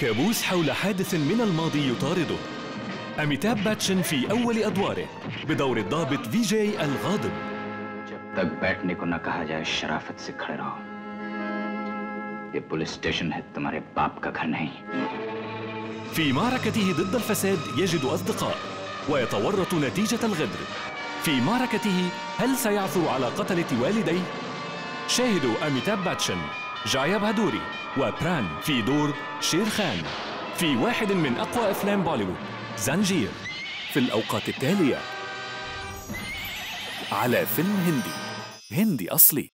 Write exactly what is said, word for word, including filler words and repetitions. كابوس حول حادث من الماضي يطارده. أميتاب باتشن في أول أدواره بدور الضابط فيجاي الغاضب. جب تك بیٹھنے کو نہ کہا جائے شرافت سے کھڑے رہو. یہ پولیس اسٹیشن ہے تمہارے باپ کا گھر نہیں. في معركته ضد الفساد يجد أصدقاء ويتورط نتيجة الغدر. في معركته هل سيعثر على قتلة والديه؟ شاهدوا أميتاب باتشن، جايا بهادوري وبران في دور شير خان في واحد من أقوى أفلام بوليوود زنجير. في الأوقات التالية على فيلم هندي هندي أصلي.